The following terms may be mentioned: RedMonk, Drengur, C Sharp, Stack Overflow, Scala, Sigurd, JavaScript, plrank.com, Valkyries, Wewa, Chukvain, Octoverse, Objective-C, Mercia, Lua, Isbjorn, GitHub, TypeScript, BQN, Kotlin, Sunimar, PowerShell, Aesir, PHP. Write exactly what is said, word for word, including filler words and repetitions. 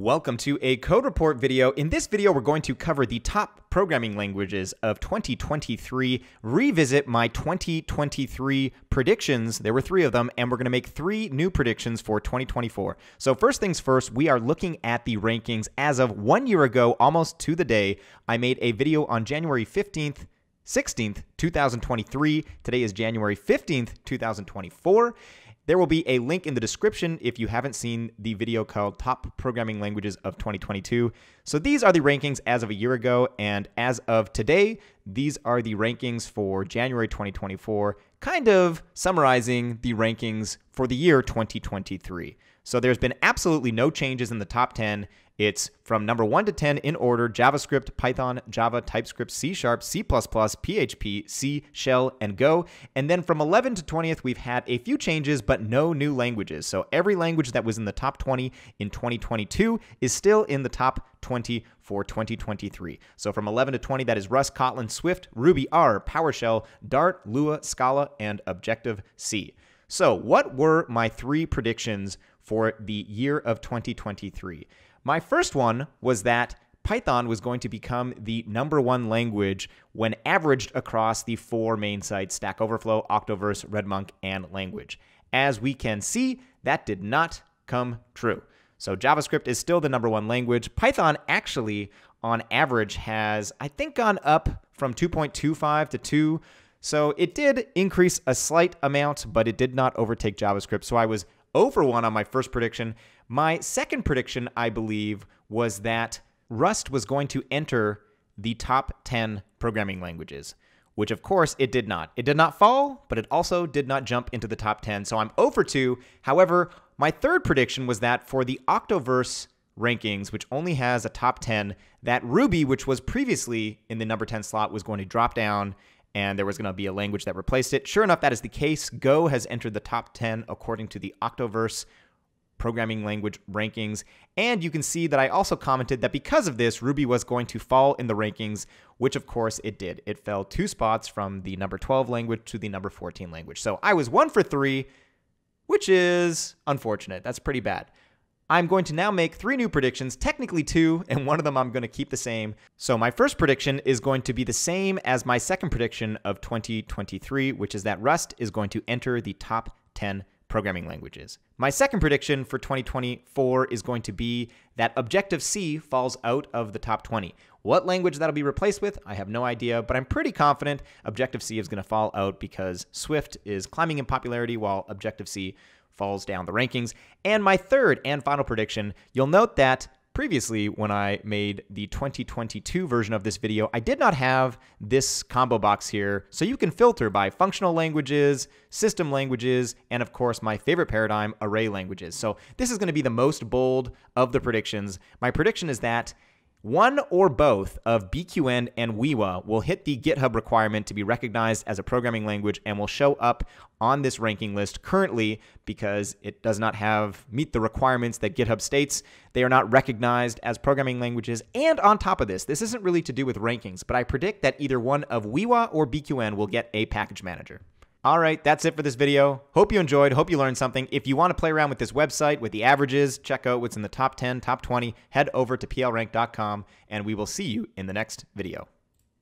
Welcome to a code report video. In this video, we're going to cover the top programming languages of twenty twenty-three, revisit my twenty twenty-three predictions. There were three of them, and we're going to make three new predictions for twenty twenty-four. So first things first, we are looking at the rankings as of one year ago, almost to the day. I made a video on January fifteenth, sixteenth, two thousand twenty-three. Today is January fifteenth, two thousand twenty-four. There will be a link in the description if you haven't seen the video called Top Programming Languages of twenty twenty-two. So these are the rankings as of a year ago, and as of today, these are the rankings for January twenty twenty-four, kind of summarizing the rankings for the year twenty twenty-three. So there's been absolutely no changes in the top ten. It's from number one to ten in order: JavaScript, Python, Java, TypeScript, C Sharp, C plus plus, P H P, C, Shell, and Go. And then from eleven to twentieth, we've had a few changes, but no new languages. So every language that was in the top twenty in twenty twenty-two is still in the top twenty for twenty twenty-three. So from eleven to twenty, that is Rust, Kotlin, Swift, Ruby, R, PowerShell, Dart, Lua, Scala, and Objective-C. So what were my three predictions for the year of twenty twenty-three? My first one was that Python was going to become the number one language when averaged across the four main sites: Stack Overflow, Octoverse, RedMonk, and Language. As we can see, that did not come true. So JavaScript is still the number one language. Python actually, on average, has, I think, gone up from two point two five to two. So it did increase a slight amount, but it did not overtake JavaScript. So I was zero for one on my first prediction. My second prediction, I believe, was that Rust was going to enter the top ten programming languages, which of course it did not. It did not fall, but it also did not jump into the top ten. So I'm zero for two. However, my third prediction was that for the Octoverse rankings, which only has a top ten, that Ruby, which was previously in the number ten slot, was going to drop down and there was going to be a language that replaced it. Sure enough, that is the case. Go has entered the top ten according to the Octoverse programming language rankings. And you can see that I also commented that because of this, Ruby was going to fall in the rankings, which of course it did. It fell two spots from the number twelve language to the number fourteen language. So I was one for three, which is unfortunate. That's pretty bad. I'm going to now make three new predictions, technically two, and one of them I'm going to keep the same. So my first prediction is going to be the same as my second prediction of twenty twenty-three, which is that Rust is going to enter the top ten programming languages. My second prediction for twenty twenty-four is going to be that Objective-C falls out of the top twenty. What language that'll be replaced with, I have no idea, but I'm pretty confident Objective-C is going to fall out because Swift is climbing in popularity while Objective-C falls down the rankings. And my third and final prediction, you'll note that previously when I made the twenty twenty-two version of this video, I did not have this combo box here, so you can filter by functional languages, system languages, and of course my favorite paradigm, array languages. So this is going to be the most bold of the predictions. My prediction is that one or both of B Q N and Wewa will hit the GitHub requirement to be recognized as a programming language and will show up on this ranking list currently because it does not have meet the requirements that GitHub states. They are not recognized as programming languages. And on top of this, this isn't really to do with rankings, but I predict that either one of Wewa or B Q N will get a package manager. All right, that's it for this video. Hope you enjoyed, hope you learned something. If you want to play around with this website, with the averages, check out what's in the top ten, top twenty, head over to P L rank dot com, and we will see you in the next video.